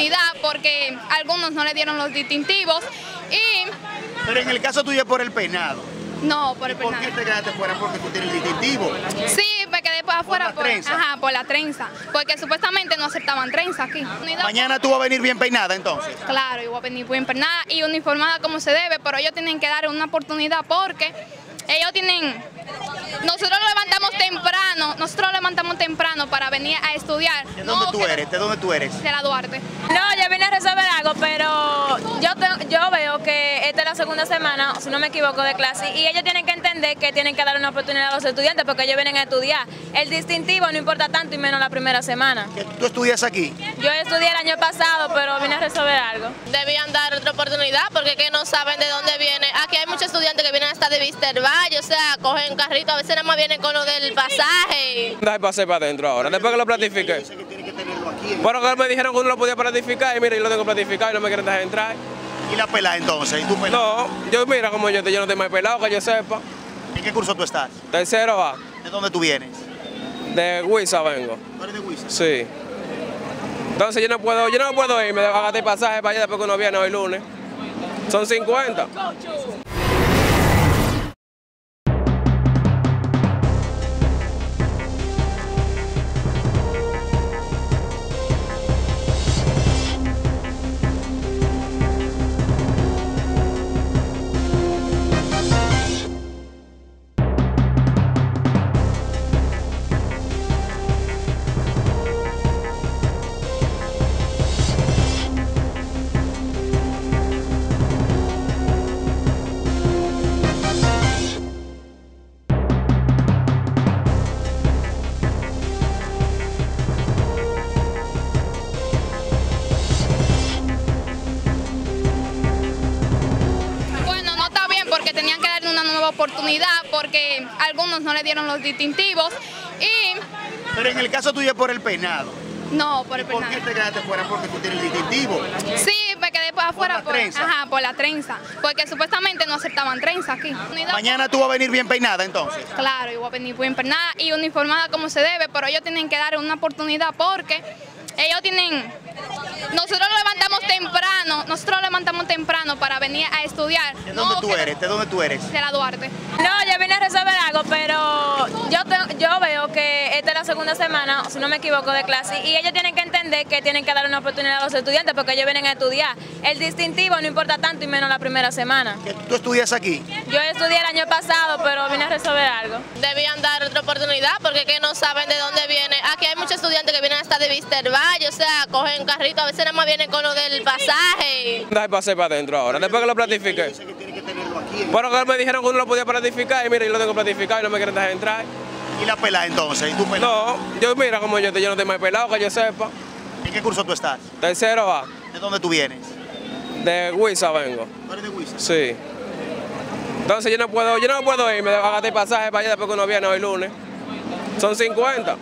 oportunidad porque algunos no le dieron los distintivos. Pero en el caso tuyo es por el peinado. No, por el peinado. ¿Por qué te quedaste fuera? Porque tú tienes el distintivo. Sí, me quedé afuera por la trenza. Porque supuestamente no aceptaban trenza aquí. Mañana tú vas a venir bien peinada entonces. Claro, yo voy a venir bien peinada y uniformada como se debe, pero ellos tienen que dar una oportunidad porque ellos tienen... Nosotros levantamos temprano para venir a estudiar. ¿De dónde tú eres? ¿De dónde tú eres? De la Duarte. No, yo vine a resolver algo, pero yo veo que esta es la segunda semana, si no me equivoco, de clase, y ellos tienen que entender que tienen que dar una oportunidad a los estudiantes porque ellos vienen a estudiar. El distintivo no importa tanto y menos la primera semana. ¿Tú estudias aquí? Yo estudié el año pasado, pero vine a resolver algo. Debían dar otra oportunidad porque que no saben de dónde viene. Aquí hay muchos estudiantes que vienen hasta de Vister Valle, o sea, cogen un carrito, a veces nada más vienen con lo del pasaje. Deje pasar para adentro ahora, después que lo platifique. Bueno, que me dijeron que uno lo podía platificar y mira, yo lo tengo platificado y no me quieren dejar entrar. ¿Y la pelada entonces? ¿Y tú pelada? No, yo mira como yo no tengo más pelado que yo sepa. ¿En qué curso tú estás? Tercero A. ¿De dónde tú vienes? De Güiza vengo. ¿Tú eres de Güiza? Sí. Entonces yo no puedo irme, a gastar pasaje para allá después que uno viene hoy lunes. Son 50. Oportunidad porque algunos no le dieron los distintivos. Pero en el caso tuyo es por el peinado. No, por el peinado. ¿Por qué te quedaste fuera? Porque tú tienes el distintivo. Sí, me quedé afuera por la trenza. Porque supuestamente no aceptaban trenza aquí. Mañana tú vas a venir bien peinada entonces. Claro, yo voy a venir bien peinada y uniformada como se debe, pero ellos tienen que dar una oportunidad porque ellos tienen... Nosotros levantamos temprano para venir a estudiar. ¿De dónde tú eres? ¿De dónde tú eres? De la Duarte. No, yo vine a resolver algo, pero yo veo que esta es la segunda semana, si no me equivoco, de clase, y ellos tienen que entender que tienen que dar una oportunidad a los estudiantes porque ellos vienen a estudiar. El distintivo no importa tanto y menos la primera semana. ¿Tú estudias aquí? Yo estudié el año pasado, pero vine a resolver algo. Debían dar otra oportunidad porque que no saben de dónde viene. Aquí hay muchos estudiantes que vienen hasta de Vister Valle, o sea, cogen un carrito, a veces nada más vienen con lo del pasaje. Deje pasar para adentro ahora, después que lo platifique. Bueno, que me dijeron que uno lo podía platificar y mira, yo lo tengo platificado y no me quieren dejar entrar. ¿Y la pelada entonces? ¿Y tú pelada? No, yo mira como yo no tengo más pelado que yo sepa. ¿En qué curso tú estás? Tercero A. ¿De dónde tú vienes? De Güiza vengo. ¿Tú eres de Güiza? Sí. Entonces yo no puedo irme, a gastar pasaje para allá después que uno viene hoy lunes. Son 50.